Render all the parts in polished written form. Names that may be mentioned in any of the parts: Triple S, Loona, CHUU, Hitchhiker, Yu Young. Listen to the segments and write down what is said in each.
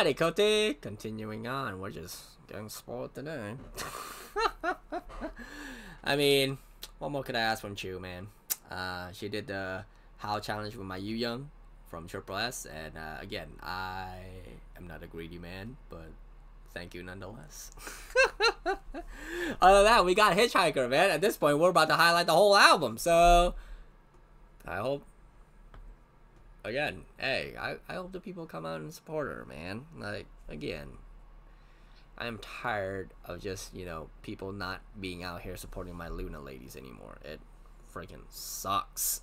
Alrighty, Cody. Continuing on, we're just getting spoiled today. I mean, what more could I ask from Chu, man? She did the How challenge with my Yu Young from Triple S, and again, I am not a greedy man, but thank you nonetheless. Other than that, we got Hitchhiker, man. At this point, we're about to highlight the whole album, so I hope. Again, hey, I hope the people come out and support her, man. Like, again, I'm tired of just, you know, people not being out here supporting my Loona ladies anymore. It freaking sucks.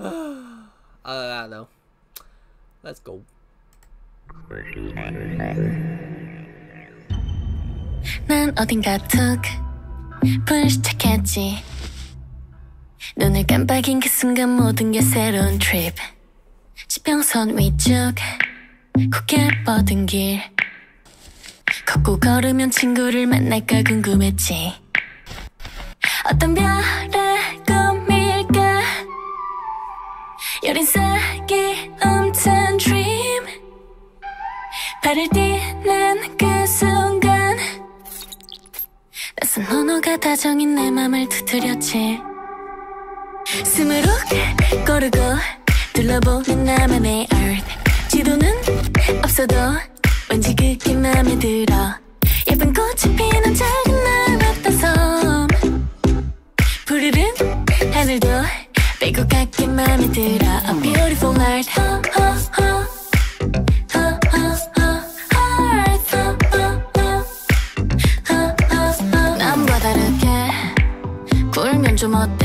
Though, let's go. 난 어딘가 툭 불 착했지. 눈을 깜빡인 그 순간 모든 게 새로운 트립 지평선 위쪽 고개 뻗은 길 걷고 걸으면 친구를 만날까 궁금했지 어떤 별의 꿈일까 여린 싹이 움찬 dream 발을 딛는 그 순간 낯선 언어가 다정인 내 맘을 두드렸지 스무룩 고르고 둘러보는 나만의 earth 지도는 없어도 왠지 그게 맘에 들어 예쁜 꽃이 피는 작은 나라던 섬 푸르른 하늘도 빼고 깎게 맘에 들어 A beautiful night oh, oh, oh. 남과 다르게 굴면 좀 어때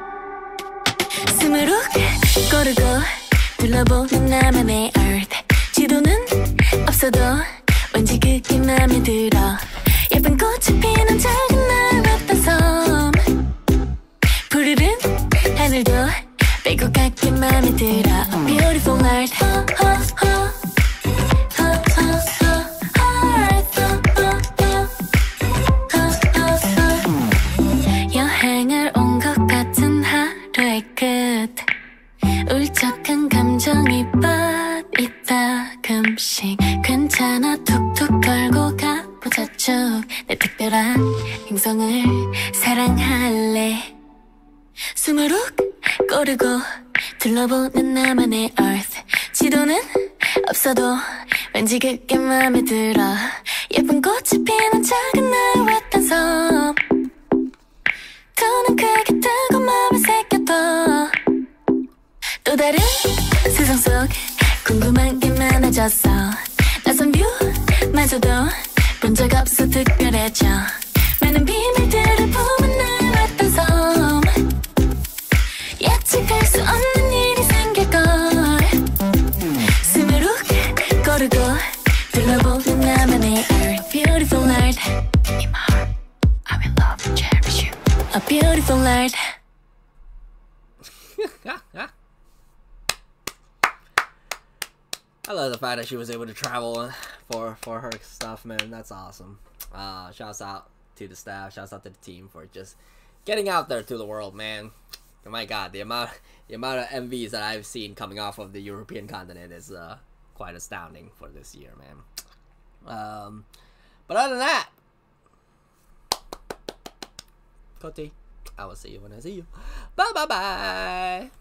스무룩 고르고 둘러보는 나만의 earth 지도는 없어도 왠지 그게 맘에 들어 예쁜 꽃이 피는 작은 나라던 섬 푸르른 하늘도 빼고 깎게 맘에 들어 A beautiful night oh, oh, oh. 울적한 감정이 빠이따금씩 괜찮아 툭툭 털고 가보자 쭉 내 특별한 행성을 사랑할래 스무룩 고르고 둘러보는 나만의 earth 지도는 없어도 왠지 그게 맘에 들어 예쁜 꽃이 피는 작은 나의 외딴 섬 두 눈 크게 뜨고 맘에 새겨둬 또 다른 세상 속 궁금한 게 많아졌어 낯선 뷰마저도 본 적 없어 특별해져 많은 비밀들을 품은 나의 왔던 섬 예측할 수 없는 일이 생길걸 스무룩 고르고 둘러보는 나만의 earth beautiful night in my heart I will love and cherish you a beautiful night I love the fact that she was able to travel for her stuff, man. That's awesome. Shouts out to the staff, shouts out to the team for just getting out there to the world, man. Oh my God, the amount of MVs that I've seen coming off of the European continent is quite astounding for this year, man. But other than that, Koti, I will see you when I see you. Bye.